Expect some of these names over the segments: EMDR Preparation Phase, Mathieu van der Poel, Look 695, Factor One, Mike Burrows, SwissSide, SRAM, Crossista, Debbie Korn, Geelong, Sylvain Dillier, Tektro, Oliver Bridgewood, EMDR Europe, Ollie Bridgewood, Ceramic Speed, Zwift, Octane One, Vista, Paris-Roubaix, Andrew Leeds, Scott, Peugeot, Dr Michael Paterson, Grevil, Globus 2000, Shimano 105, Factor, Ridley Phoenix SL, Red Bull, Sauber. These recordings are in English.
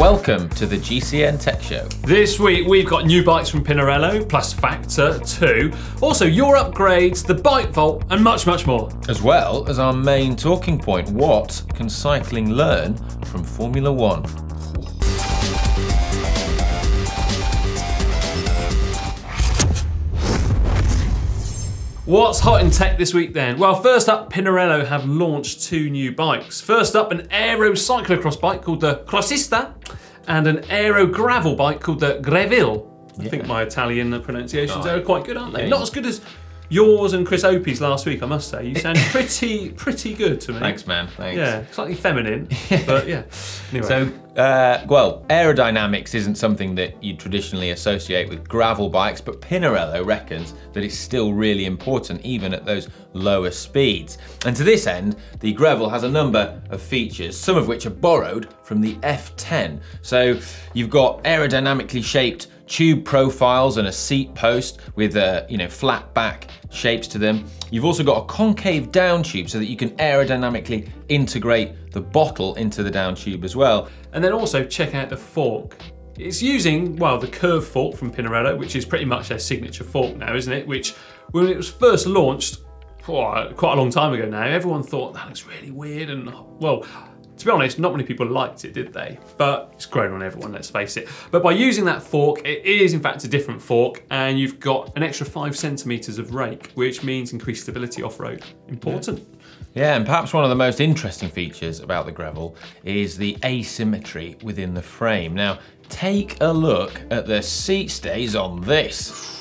Welcome to the GCN Tech Show. This week we've got new bikes from Pinarello, plus Factor 2, also your upgrades, the bike vault, and much, much more. As well as our main talking point, what can cycling learn from Formula One? What's hot in tech this week then? Well, first up, Pinarello have launched two new bikes. First up, an aero cyclocross bike called the Crossista and an aero gravel bike called the Grevil. Yeah. I think my Italian pronunciations are quite good, aren't they? Yeah. Not as good as yours and Chris Opie's last week, I must say. You sound pretty good to me. Thanks, man, thanks. Yeah, slightly feminine, but yeah. Anyway. So, well, aerodynamics isn't something that you traditionally associate with gravel bikes, but Pinarello reckons that it's still really important, even at those lower speeds. And to this end, the Grevil has a number of features, some of which are borrowed from the F10. So you've got aerodynamically shaped tube profiles and a seat post with flat back shapes to them. You've also got a concave down tube so that you can aerodynamically integrate the bottle into the down tube as well. And then also check out the fork. It's using, well, the curved fork from Pinarello, which is pretty much their signature fork now, isn't it? Which, when it was first launched, quite a long time ago now, everyone thought that looks really weird and, well, to be honest, not many people liked it, did they? But it's grown on everyone, let's face it. But by using that fork, it is in fact a different fork, and you've got an extra 5 centimeters of rake, which means increased stability off-road. Important. Yeah, and perhaps one of the most interesting features about the Grevil is the asymmetry within the frame. Now, take a look at the seat stays on this.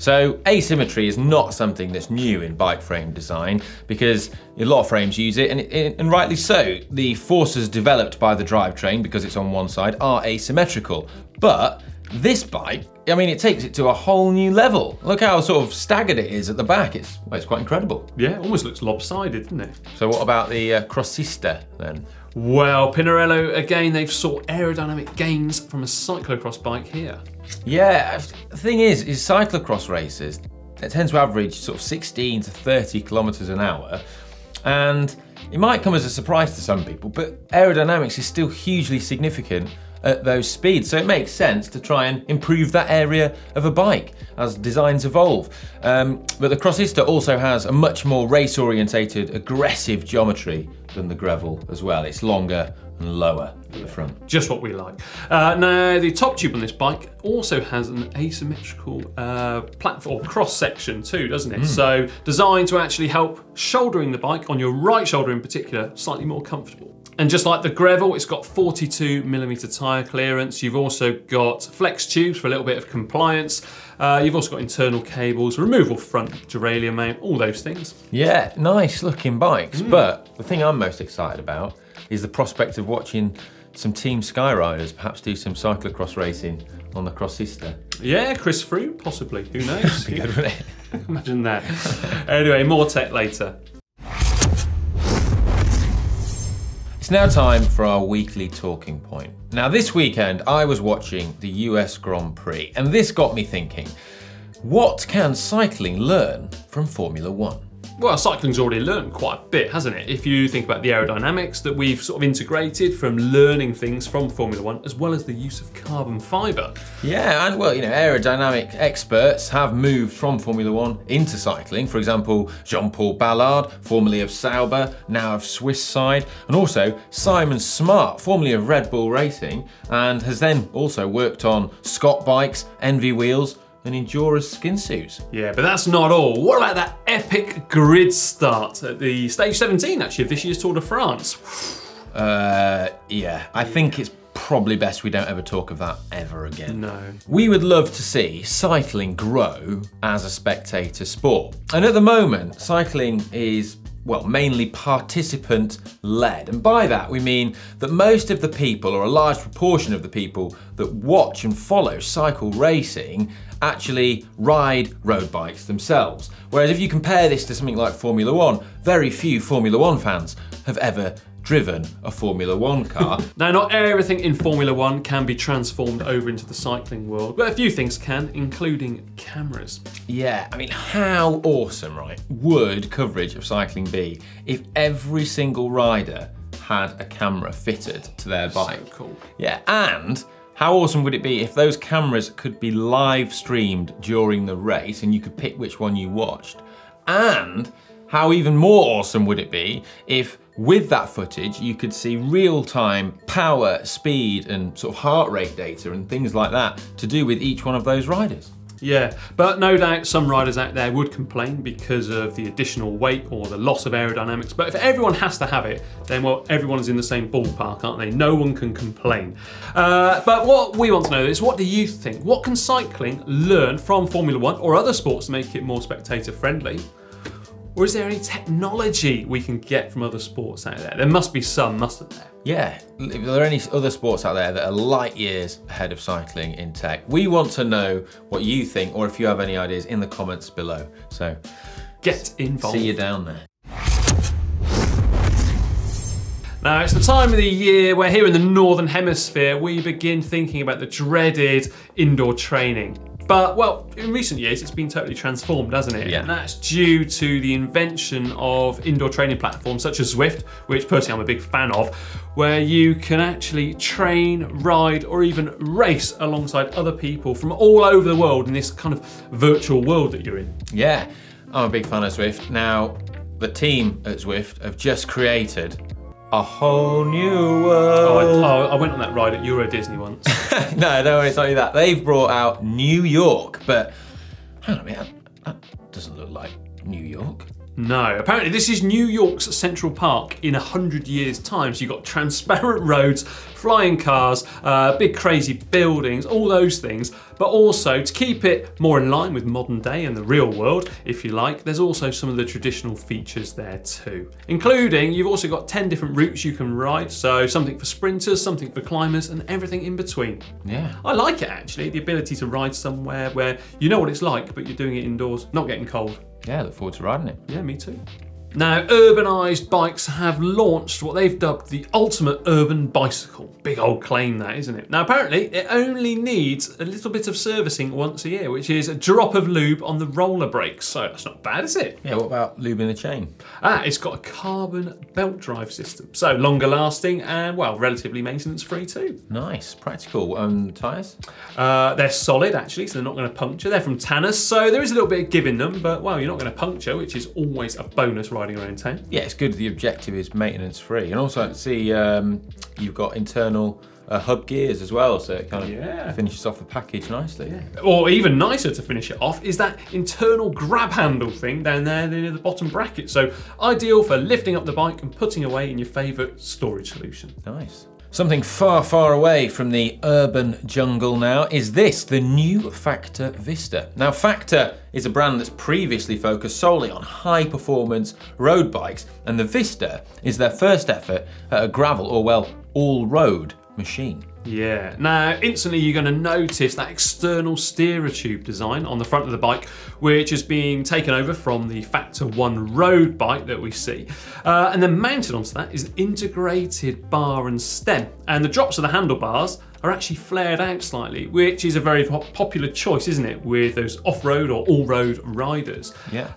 So asymmetry is not something that's new in bike frame design because a lot of frames use it, and rightly so. The forces developed by the drivetrain, because it's on one side, are asymmetrical. But this bike, I mean, it takes it to a whole new level. Look how sort of staggered it is at the back. It's quite incredible. Yeah, it almost looks lopsided, doesn't it? So what about the Crossista then? Well, Pinarello, again, they've sought aerodynamic gains from a cyclocross bike here. Yeah, the thing is cyclocross races, they tend to average sort of 16 to 30 kilometers an hour. And it might come as a surprise to some people, but aerodynamics is still hugely significant at those speeds. So it makes sense to try and improve that area of a bike as designs evolve. But the Crossista also has a much more race-orientated, aggressive geometry than the Grevil as well. It's longer and lower at the front. Just what we like. Now, the top tube on this bike also has an asymmetrical platform cross-section too, doesn't it? Mm. So designed to actually help shouldering the bike, on your right shoulder in particular, slightly more comfortable. And just like the Grevil, it's got 42mm tyre clearance. You've also got flex tubes for a little bit of compliance. You've also got internal cables, removable front derailleur mount, all those things. Yeah, nice looking bikes. Mm. But the thing I'm most excited about is the prospect of watching some team Skyriders perhaps do some cyclocross racing on the Crossista. Yeah, Chris Froome, possibly. Who knows? Be good, wouldn't it? Imagine that. Anyway, more tech later. It's now time for our weekly talking point. Now, this weekend I was watching the US Grand Prix, and this got me thinking, what can cycling learn from Formula One? Well, cycling's already learned quite a bit, hasn't it? If you think about the aerodynamics that we've sort of integrated from learning things from Formula One, as well as the use of carbon fibre. Yeah, and well, aerodynamic experts have moved from Formula One into cycling. For example, Jean-Paul Ballard, formerly of Sauber, now of SwissSide, and also Simon Smart, formerly of Red Bull Racing, and has then also worked on Scott bikes, ENVE wheels, and Endurer's skin suits. Yeah, but that's not all. What about that epic grid start at the stage 17, actually, of this year's Tour de France? Yeah, I think it's probably best we don't ever talk of that ever again. No. We would love to see cycling grow as a spectator sport. And at the moment, cycling is, well, mainly participant-led. And by that, we mean that most of the people, or a large proportion of the people that watch and follow cycle racing actually ride road bikes themselves. Whereas if you compare this to something like Formula One, very few Formula One fans have ever driven a Formula One car. Now, not everything in Formula One can be transformed over into the cycling world, but a few things can, including cameras. Yeah, I mean, how awesome, right, would coverage of cycling be if every single rider had a camera fitted to their bike. So cool. Yeah, and how awesome would it be if those cameras could be live streamed during the race and you could pick which one you watched? And how even more awesome would it be if with that footage you could see real-time power, speed and sort of heart rate data and things like that to do with each one of those riders? Yeah, but no doubt some riders out there would complain because of the additional weight or the loss of aerodynamics. But if everyone has to have it, then well, everyone's in the same ballpark, aren't they? No one can complain. But what we want to know is, what do you think? What can cycling learn from Formula One or other sports to make it more spectator friendly? Or is there any technology we can get from other sports out there? There must be some, mustn't there? Yeah, if there are any other sports out there that are light years ahead of cycling in tech, we want to know what you think, or if you have any ideas in the comments below. So get involved. See you down there. Now, it's the time of the year where here in the Northern Hemisphere, we begin thinking about the dreaded indoor training. But, well, in recent years, it's been totally transformed, hasn't it? Yeah. And that's due to the invention of indoor training platforms such as Zwift, which personally I'm a big fan of, where you can actually train, ride, or even race alongside other people from all over the world in this kind of virtual world that you're in. Yeah, I'm a big fan of Zwift. Now, the team at Zwift have just created a whole new world. I went on that ride at Euro Disney once. No, don't worry, it's not only that. They've brought out New York, but hang on a minute, that doesn't look like New York. No, apparently this is New York's Central Park in 100 years' time. So you've got transparent roads, flying cars, big crazy buildings, all those things. But also, to keep it more in line with modern day and the real world, if you like, there's also some of the traditional features there too. Including, you've also got 10 different routes you can ride. So something for sprinters, something for climbers, and everything in between. Yeah. I like it actually, the ability to ride somewhere where you know what it's like, but you're doing it indoors, not getting cold. Yeah, I look forward to riding it. Yeah, me too. Now, urbanised bikes have launched what they've dubbed the ultimate urban bicycle. Big old claim that, isn't it? Now, apparently, it only needs a little bit of servicing once a year, which is a drop of lube on the roller brakes. So that's not bad, is it? Yeah, what about lubing the chain? Ah, it's got a carbon belt drive system. So longer lasting and, well, relatively maintenance free too. Nice, practical. Tyres? They're solid, actually, so they're not going to puncture. They're from Tannis, so there is a little bit of giving them, but, well, you're not going to puncture, which is always a bonus, right? Riding around town. Yeah, it's good. The objective is maintenance free, and also I see you've got internal hub gears as well, so it kind of finishes off the package nicely. Yeah. Or even nicer to finish it off is that internal grab handle thing down there near the bottom bracket. So ideal for lifting up the bike and putting away in your favourite storage solution. Nice. Something far, far away from the urban jungle now is this, the new Factor Vista. Now, Factor is a brand that's previously focused solely on high-performance road bikes, and the Vista is their first effort at a gravel, or well, all-road machine. Yeah, now instantly you're going to notice that external steerer tube design on the front of the bike, which is being taken over from the Factor One road bike that we see. And then mounted onto that is an integrated bar and stem. And the drops of the handlebars are actually flared out slightly, which is a very popular choice, isn't it, with those off-road or all-road riders. Yeah.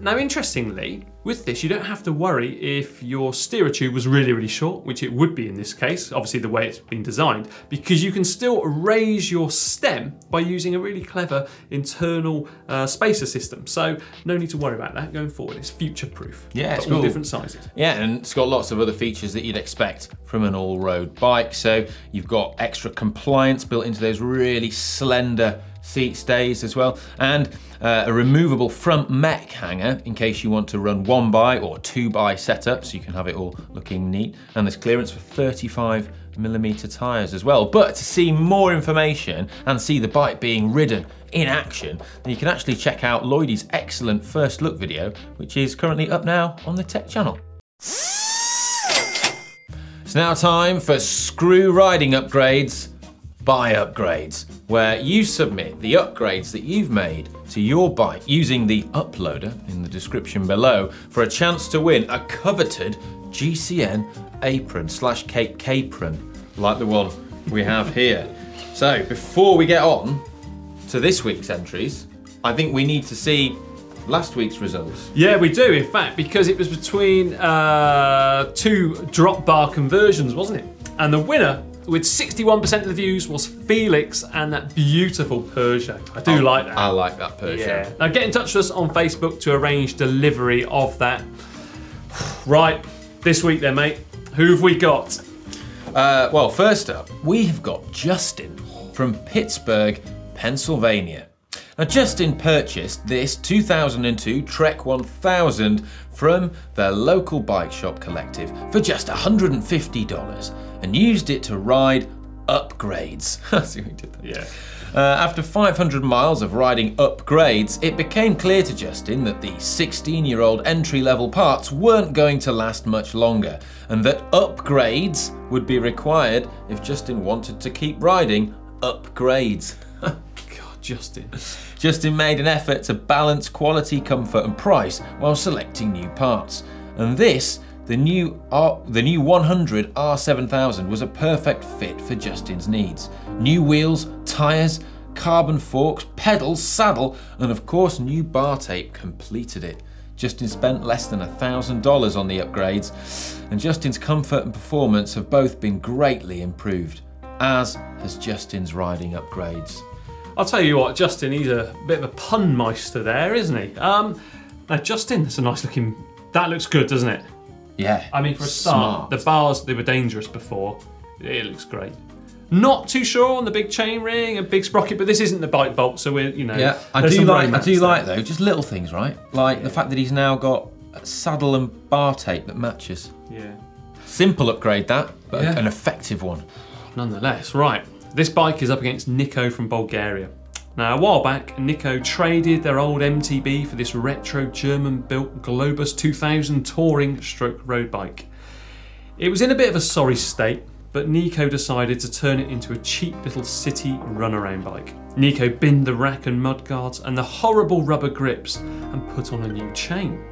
Now, interestingly, with this, you don't have to worry if your steerer tube was really, really short, which it would be in this case, obviously the way it's been designed, because you can still raise your stem by using a really clever internal spacer system. So no need to worry about that going forward. It's future-proof. Yeah, it's all different sizes. Yeah, and it's got lots of other features that you'd expect from an all-road bike. So you've got extra compliance built into those really slender seat stays as well, and a removable front mech hanger in case you want to run 1x or 2x setup, so you can have it all looking neat. And there's clearance for 35mm tyres as well. But to see more information and see the bike being ridden in action, then you can actually check out Lloydie's excellent first look video, which is currently up now on the Tech channel. It's now time for Screw Riding Upgrades by Upgrades, where you submit the upgrades that you've made to your bike using the uploader in the description below for a chance to win a coveted GCN apron slash cake apron, like the one we have here. So before we get on to this week's entries, I think we need to see last week's results. Yeah, we do, in fact, because it was between two drop bar conversions, wasn't it? And the winner, with 61% of the views, was Felix and that beautiful Peugeot. I do like that. I like that Peugeot. Yeah. Now get in touch with us on Facebook to arrange delivery of that. Right, this week then, mate, who have we got? Well, first up, we have got Justin from Pittsburgh, Pennsylvania. Now, Justin purchased this 2002 Trek 1000 from their local bike shop collective for just $150 and used it to ride upgrades. See what he did there. Yeah. After 500 miles of riding upgrades, it became clear to Justin that the 16-year-old entry-level parts weren't going to last much longer, and that upgrades would be required if Justin wanted to keep riding upgrades. God, Justin. Justin made an effort to balance quality, comfort, and price while selecting new parts, and this, the new 100 R7000, was a perfect fit for Justin's needs. New wheels, tyres, carbon forks, pedals, saddle, and of course new bar tape completed it. Justin spent less than $1,000 on the upgrades, and Justin's comfort and performance have both been greatly improved, as has Justin's riding upgrades. I'll tell you what, Justin, he's a bit of a pun meister there, isn't he? Now Justin, that's a nice looking, that looks good, doesn't it? Yeah. I mean, for a start, the bars, they were dangerous before. It looks great. Not too sure on the big chainring and big sprocket, but this isn't the bike vault, so we're, you know. Yeah, I do like though, just little things, right? Like the fact that he's now got a saddle and bar tape that matches. Yeah. Simple upgrade that, but an effective one. Nonetheless, right. This bike is up against Nico from Bulgaria. Now, a while back, Nico traded their old MTB for this retro German-built Globus 2000 touring stroke road bike. It was in a bit of a sorry state, but Nico decided to turn it into a cheap little city runaround bike. Nico binned the rack and mudguards and the horrible rubber grips and put on a new chain.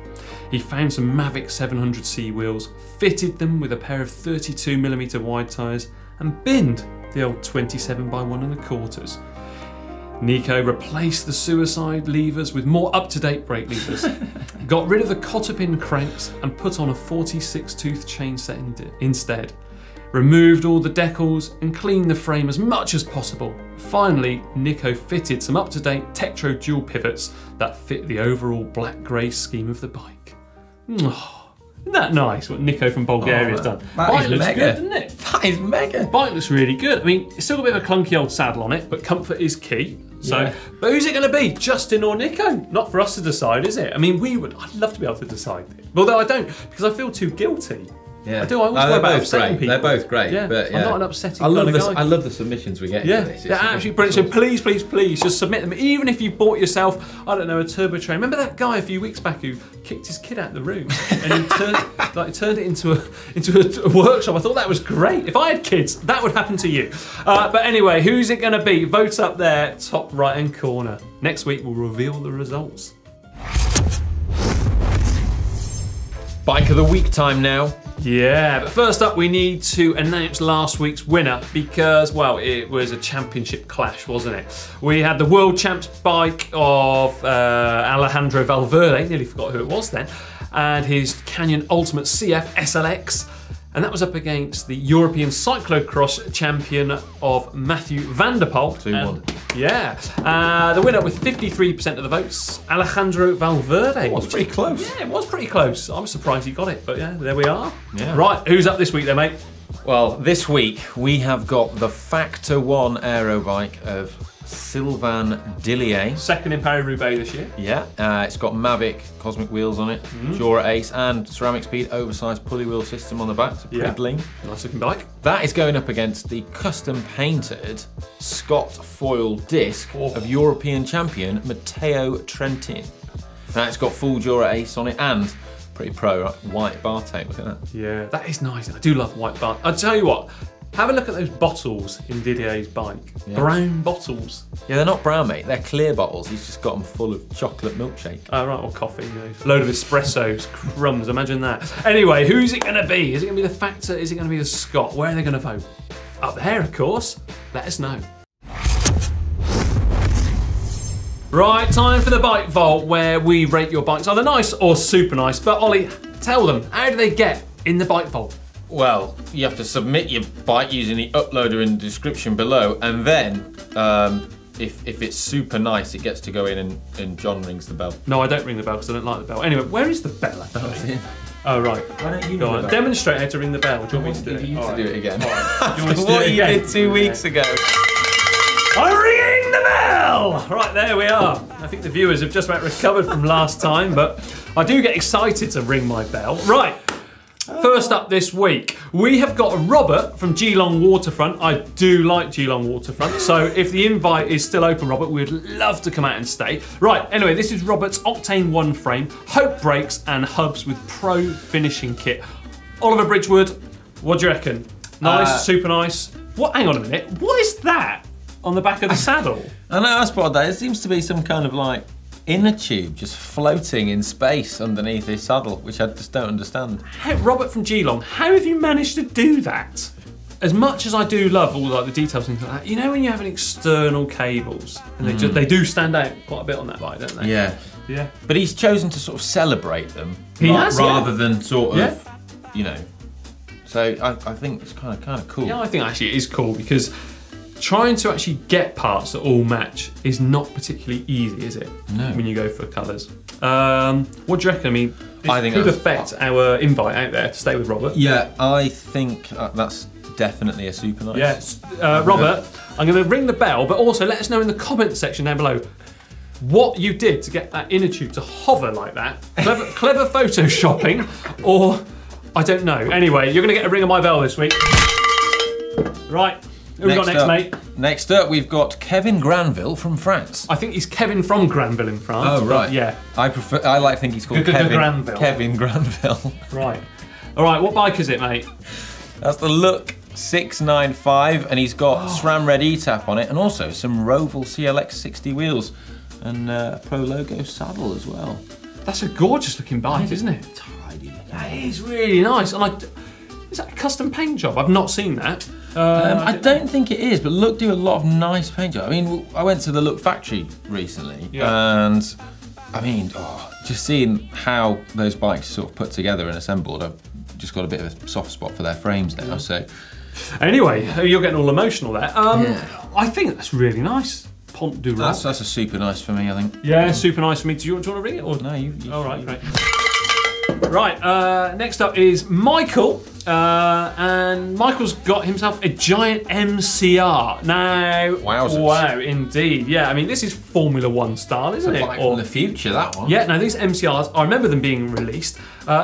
He found some Mavic 700C wheels, fitted them with a pair of 32mm wide tyres, and binned the old 27 by 1 1/4s. Nico replaced the suicide levers with more up-to-date brake levers, got rid of the cotter-pin cranks and put on a 46-tooth chainset instead, removed all the decals and cleaned the frame as much as possible. Finally, Nico fitted some up-to-date Tektro dual pivots that fit the overall black-grey scheme of the bike. Oh, isn't that nice, what Nico from Bulgaria has done? That bike looks mega. Good, doesn't it? That is mega. The bike looks really good. I mean, it's still a bit of a clunky old saddle on it, but comfort is key. So, but who's it going to be, Justin or Nico? Not for us to decide, is it? I mean, I'd love to be able to decide. Although I don't, because I feel too guilty. Yeah. I do. I always worry about upsetting people. They're both great. Yeah. But, yeah. I'm not an upsetting kind of guy. I love the submissions we get. Yeah, for this. They're absolutely brilliant. So please, please, please, just submit them. Even if you bought yourself, I don't know, a turbo train. Remember that guy a few weeks back who kicked his kid out of the room and he turned it into a workshop. I thought that was great. If I had kids, that would happen to you. But anyway, who's it going to be? Vote up there, top right hand corner. Next week we'll reveal the results. Bike of the week time now. Yeah, but first up we need to announce last week's winner because, well, it was a championship clash, wasn't it? We had the world champs bike of Alejandro Valverde, nearly forgot who it was then, and his Canyon Ultimate CF SLX, and that was up against the European cyclocross champion of Mathieu van der Poel. 2-1. Yeah. The winner with 53% of the votes, Alejandro Valverde. Oh, was pretty close. Yeah, it was pretty close. I'm surprised he got it, but yeah, there we are. Yeah. Right, who's up this week then, mate? Well, this week we have got the Factor One aero bike of Sylvain Dillier. Second in Paris-Roubaix this year. Yeah, it's got Mavic Cosmic wheels on it, Jura Ace and Ceramic Speed oversized pulley wheel system on the back, so pretty bling. Nice looking bike. That is going up against the custom painted Scott foil disc of European champion Matteo Trentin. Now it's got full Jura Ace on it and pretty pro, right? White bar tape, look at that. Yeah, that is nice. I do love white bar. I'll tell you what, have a look at those bottles in Didier's bike. Yeah. Brown bottles. Yeah, they're not brown, mate. They're clear bottles. He's just got them full of chocolate milkshake. Oh, right, or coffee. You know. Load of espressos, crumbs, imagine that. Anyway, who's it gonna be? Is it gonna be the Factor? Is it gonna be the Scott? Where are they gonna vote? Up there, of course. Let us know. Right, time for the bike vault where we rate your bikes, either nice or super nice. But Ollie, tell them, how do they get in the bike vault? Well, you have to submit your bike using the uploader in the description below, and then if it's super nice, it gets to go in and John rings the bell. No, I don't ring the bell because I don't like the bell. Anyway, where is the bell actually? Oh, yeah. Oh, right. Why don't you go on, demonstrate how to ring the bell. Do you want me to do it? You to do it again. What you did 2 weeks ago. I'm ringing the bell! Right, there we are. I think the viewers have just about recovered from last time, but I do get excited to ring my bell. Right, first up this week, we have got Robert from Geelong Waterfront. I do like Geelong Waterfront, so if the invite is still open, Robert, we'd love to come out and stay. Right, anyway, this is Robert's Octane One frame, Hope brakes and hubs with pro finishing kit. Oliver Bridgewood, what do you reckon? Nice, super nice. What? Hang on a minute, what is that on the back of the saddle? I know, I spotted that. It seems to be some kind of like inner tube just floating in space underneath his saddle, which I just don't understand. Hey, Robert from Geelong, how have you managed to do that? As much as I do love all like the details and things like that, you know when you have an external cables, and they do stand out quite a bit on that bike, don't they? Yeah. Yeah. But he's chosen to sort of celebrate them. He has, rather than sort of, you know. So I think it's kind of cool. Yeah, I think actually it is cool because trying to actually get parts that all match is not particularly easy, is it? No. When you go for colours. What do you reckon? I mean, I think could affect our invite out there to stay with Robert. Yeah, I think that's definitely a super nice. Yes, Robert, I'm going to ring the bell, but also let us know in the comment section down below what you did to get that inner tube to hover like that. Clever photoshopping, or I don't know. Anyway, you're going to get a ring of my bell this week. Right. Who we got next, mate? Next up, we've got Kevin Granville from France. I think he's Kevin from Granville in France. Oh, right. Yeah. I like to think he's called Kevin Granville. Right. All right, what bike is it, mate? That's the Look 695, and he's got SRAM Red E-Tap on it, and also some Roval CLX 60 wheels, and a Pro Logo saddle as well. That's a gorgeous looking bike, isn't it? Tidy. That is really nice. And is that a custom paint job? I've not seen that. I don't think it is, but Look do a lot of nice paint jobs. I mean, I went to the Look factory recently, and I mean, just seeing how those bikes sort of put together and assembled, I've just got a bit of a soft spot for their frames now, so. Anyway, you're getting all emotional there. I think that's really nice. Pont du Roc. That's a super nice for me, I think. Yeah, super nice for me. Do you want to ring it? Or? No, you all right, great. Right, next up is Michael, and Michael's got himself a giant MCR. Now, wow, indeed. Yeah, I mean, this is Formula One style, isn't it? Like from the future, that one. Yeah, now these MCRs, I remember them being released.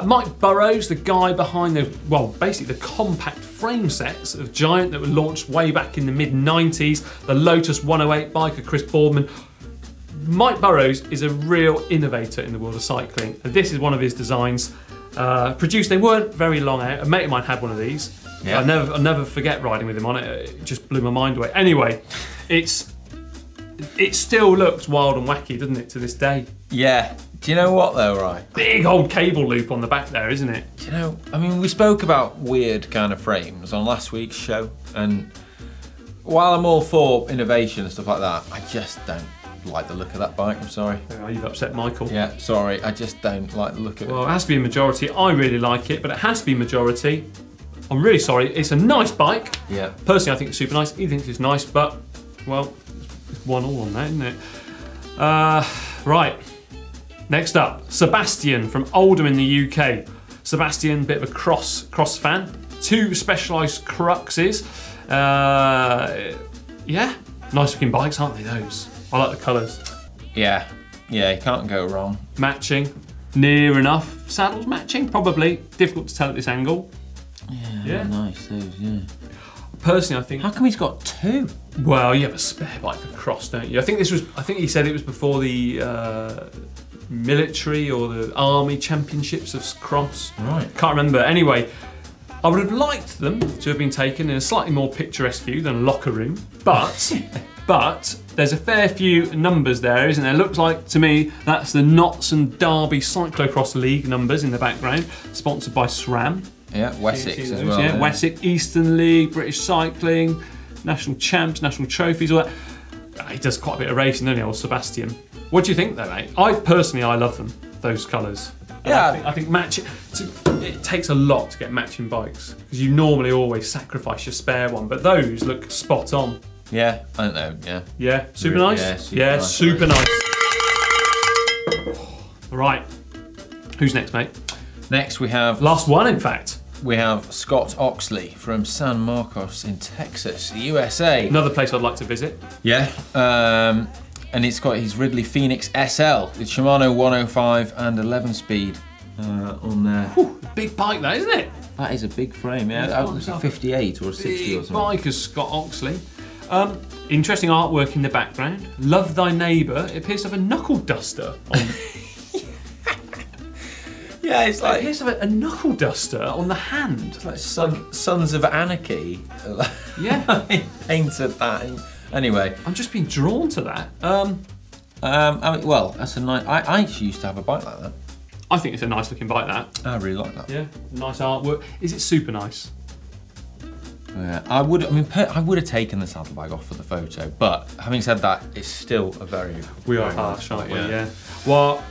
Mike Burrows, the guy behind the, well, basically the compact frame sets of Giant that were launched way back in the mid-90s, the Lotus 108 bike of Chris Boardman. Mike Burrows is a real innovator in the world of cycling, and this is one of his designs. They weren't very long out. A mate of mine had one of these. Yeah. I'll never forget riding with him on it. It just blew my mind away. Anyway, it still looks wild and wacky, doesn't it, to this day? Yeah. Do you know what though, right? Big old cable loop on the back there, isn't it? Do you know, I mean, we spoke about weird kind of frames on last week's show, and while I'm all for innovation and stuff like that, I just don't like the look of that bike, I'm sorry. Oh, you've upset Michael. Yeah, sorry, I just don't like the look of it. Well, it has to be a majority. I really like it, but it has to be majority. I'm really sorry, it's a nice bike. Yeah. Personally, I think it's super nice. He thinks it's nice, but, well, it's 1-1 on that, isn't it? Right, next up, Sebastian from Oldham in the UK. Sebastian, bit of a cross fan. 2 Specialized Cruxes. Yeah, nice looking bikes, aren't they, those? I like the colours. Yeah, yeah, you can't go wrong. Matching, near enough. Saddles matching, probably. Difficult to tell at this angle. Yeah, nice those, yeah. Personally, I think... How come he's got 2? Well, you have a spare bike for cross, don't you? I think he said it was before the military or the army championships of cross. Right. Can't remember. Anyway, I would have liked them to have been taken in a slightly more picturesque view than a locker room, but... But there's a fair few numbers there, isn't there? Looks like to me that's the Notts and Derby Cyclocross League numbers in the background, sponsored by SRAM. Yeah, Wessex as well. Yeah, Wessex, Eastern League, British Cycling, National Champs, National Trophies, all that. He does quite a bit of racing, doesn't he, old Sebastian? What do you think though, mate? I personally love them, those colours. Yeah. I think matching, it takes a lot to get matching bikes, because you normally always sacrifice your spare one, but those look spot on. Yeah, I don't know, yeah. Yeah, super nice? Yeah, super nice. Right, who's next, mate? Next we have... Last one, in fact. We have Scott Oxley from San Marcos in Texas, the USA. Another place I'd like to visit. Yeah. And it's got his Ridley Phoenix SL, the Shimano 105 and 11 speed on there. Whew, big bike that, isn't it? That is a big frame, yeah. That was a 58 or a 60 or something. Big bike is Scott Oxley. Interesting artwork in the background. Love Thy Neighbour. It appears to have a knuckle duster on. Yeah, it's like... It appears to have a knuckle duster on the hand. It's like Sons of Anarchy. Yeah. He painted that. Anyway. I'm just being drawn to that. I mean, well, that's a nice... I actually used to have a bike like that. I think it's a nice looking bike, that. I really like that. Yeah, nice artwork. Is it super nice? Yeah, I would have taken the saddle bag off for the photo, but having said that, it's still a very... We are harsh, aren't we? Yeah. Well,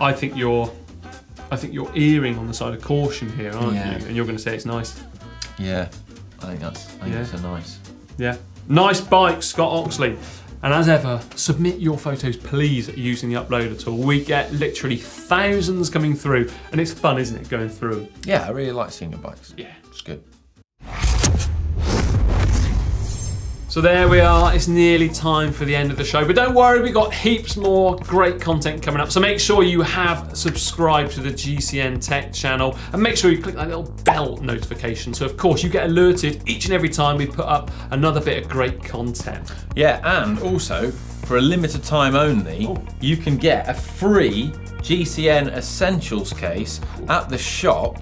I think you're earring on the side of caution here, aren't you? And you're going to say it's nice. Yeah, I think it's a nice. Yeah, nice bike, Scott Oxley. And as ever, submit your photos, please, using the uploader tool. We get literally thousands coming through, and it's fun, isn't it, going through? Yeah, I really like seeing your bikes. Yeah, it's good. So there we are, it's nearly time for the end of the show, but don't worry, we've got heaps more great content coming up, so make sure you have subscribed to the GCN Tech channel, and make sure you click that little bell notification, so of course you get alerted each and every time we put up another bit of great content. Yeah, and also, for a limited time only, you can get a free GCN Essentials case at the shop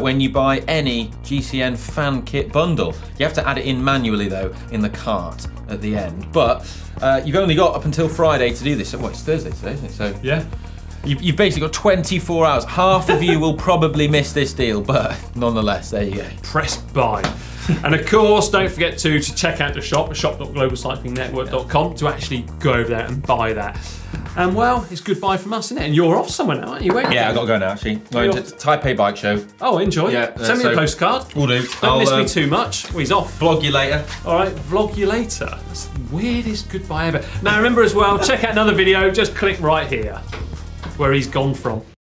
when you buy any GCN fan kit bundle. You have to add it in manually though in the cart at the end. But you've only got up until Friday to do this. So, well, it's Thursday today, isn't it? So yeah. You've basically got 24 hours. Half of you will probably miss this deal, but nonetheless, there you go. Press buy. And of course, don't forget to check out the shop, shop.globalcyclingnetwork.com, to actually go over there and buy that. And well, it's goodbye from us, isn't it? And you're off somewhere now, aren't you? Yeah, I've got to go now, actually. Going to Taipei Bike Show. Oh, enjoy. Yeah, send me a postcard. Will do. Don't miss me too much. Well, he's off. Vlog you later. All right, vlog you later. That's the weirdest goodbye ever. Now remember as well, check out another video, just click right here, where he's gone from.